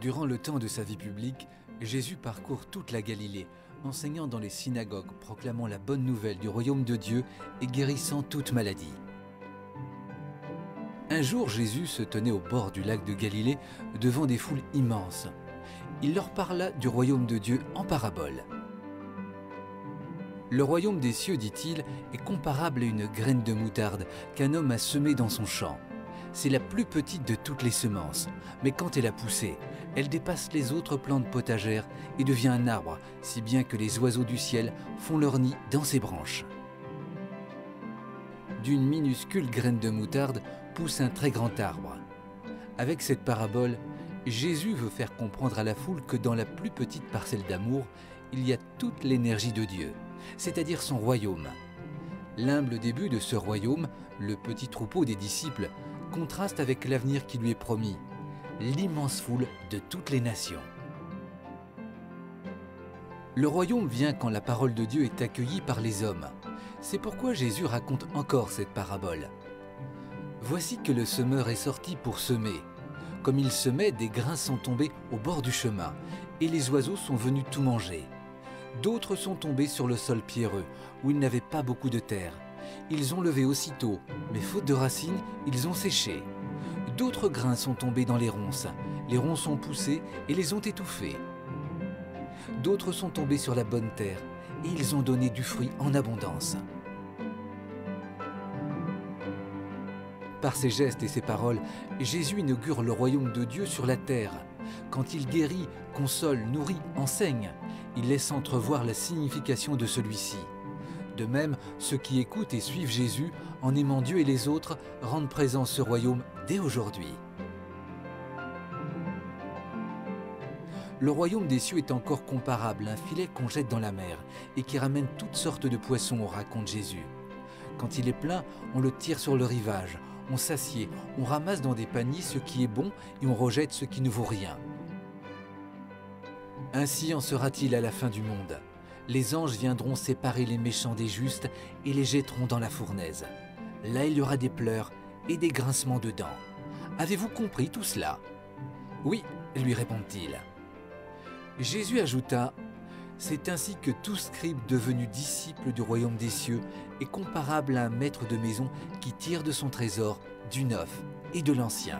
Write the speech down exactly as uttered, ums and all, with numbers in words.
Durant le temps de sa vie publique, Jésus parcourt toute la Galilée, enseignant dans les synagogues, proclamant la bonne nouvelle du royaume de Dieu et guérissant toute maladie. Un jour, Jésus se tenait au bord du lac de Galilée devant des foules immenses. Il leur parla du royaume de Dieu en parabole. « Le royaume des cieux, dit-il, est comparable à une graine de moutarde qu'un homme a semée dans son champ. C'est la plus petite de toutes les semences, mais quand elle a poussé, elle dépasse les autres plantes potagères et devient un arbre, si bien que les oiseaux du ciel font leur nid dans ses branches. » D'une minuscule graine de moutarde pousse un très grand arbre. Avec cette parabole, Jésus veut faire comprendre à la foule que dans la plus petite parcelle d'amour, il y a toute l'énergie de Dieu, c'est-à-dire son royaume. L'humble début de ce royaume, le petit troupeau des disciples, contraste avec l'avenir qui lui est promis, l'immense foule de toutes les nations. Le royaume vient quand la parole de Dieu est accueillie par les hommes. C'est pourquoi Jésus raconte encore cette parabole. Voici que le semeur est sorti pour semer. Comme il semait, des grains sont tombés au bord du chemin, et les oiseaux sont venus tout manger. D'autres sont tombés sur le sol pierreux, où ils n'avaient pas beaucoup de terre. Ils ont levé aussitôt, mais faute de racines, ils ont séché. D'autres grains sont tombés dans les ronces. Les ronces ont poussé et les ont étouffés. D'autres sont tombés sur la bonne terre et ils ont donné du fruit en abondance. Par ses gestes et ses paroles, Jésus inaugure le royaume de Dieu sur la terre. Quand il guérit, console, nourrit, enseigne, il laisse entrevoir la signification de celui-ci. De même, ceux qui écoutent et suivent Jésus, en aimant Dieu et les autres, rendent présent ce royaume dès aujourd'hui. Le royaume des cieux est encore comparable à un filet qu'on jette dans la mer et qui ramène toutes sortes de poissons, raconte Jésus. Quand il est plein, on le tire sur le rivage, on s'assied, on ramasse dans des paniers ce qui est bon et on rejette ce qui ne vaut rien. Ainsi en sera-t-il à la fin du monde. Les anges viendront séparer les méchants des justes et les jetteront dans la fournaise. Là, il y aura des pleurs et des grincements de dents. Avez-vous compris tout cela? Oui, lui répondent-ils. Jésus ajouta, « C'est ainsi que tout scribe devenu disciple du royaume des cieux est comparable à un maître de maison qui tire de son trésor du neuf et de l'ancien. »